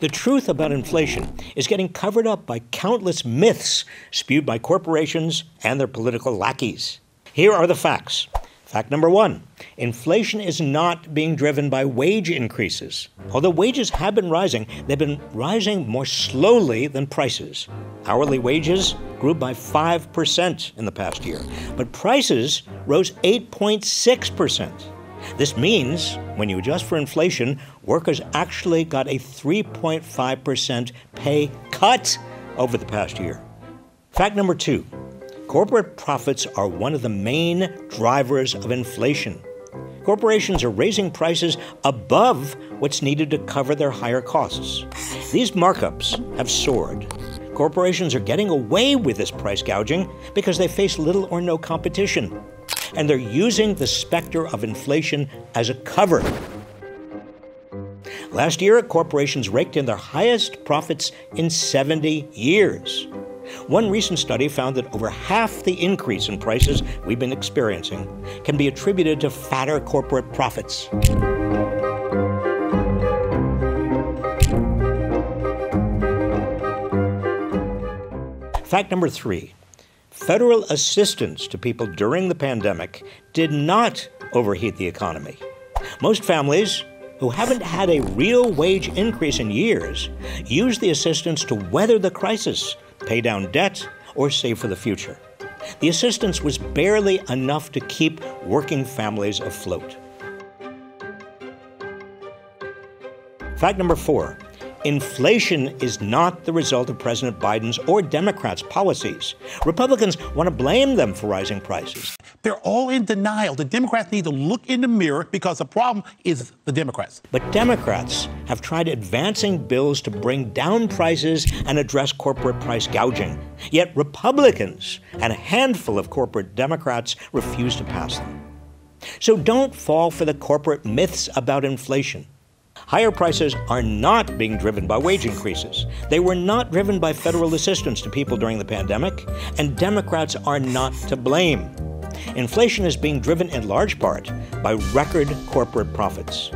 The truth about inflation is getting covered up by countless myths spewed by corporations and their political lackeys. Here are the facts. Fact number one, inflation is not being driven by wage increases. Although wages have been rising, they've been rising more slowly than prices. Hourly wages grew by 5% in the past year, but prices rose 8.6%. This means, when you adjust for inflation, workers actually got a 3.5% pay cut over the past year. Fact number two. Corporate profits are one of the main drivers of inflation. Corporations are raising prices above what's needed to cover their higher costs. These markups have soared. Corporations are getting away with this price gouging because they face little or no competition. And they're using the specter of inflation as a cover. Last year, corporations raked in their highest profits in 70 years. One recent study found that over half the increase in prices we've been experiencing can be attributed to fatter corporate profits. Fact number three, federal assistance to people during the pandemic did not overheat the economy. Most families who haven't had a real wage increase in years use the assistance to weather the crisis, pay down debt, or save for the future. The assistance was barely enough to keep working families afloat. Fact number four, inflation is not the result of President Biden's or Democrats' policies. Republicans want to blame them for rising prices. They're all in denial. The Democrats need to look in the mirror because the problem is the Democrats. But Democrats have tried advancing bills to bring down prices and address corporate price gouging. Yet Republicans and a handful of corporate Democrats refuse to pass them. So don't fall for the corporate myths about inflation. Higher prices are not being driven by wage increases. They were not driven by federal assistance to people during the pandemic, and Democrats are not to blame. Inflation is being driven in large part by record corporate profits.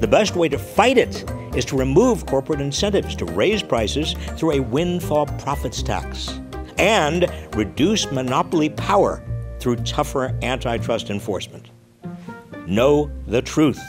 The best way to fight it is to remove corporate incentives to raise prices through a windfall profits tax and reduce monopoly power through tougher antitrust enforcement. Know the truth.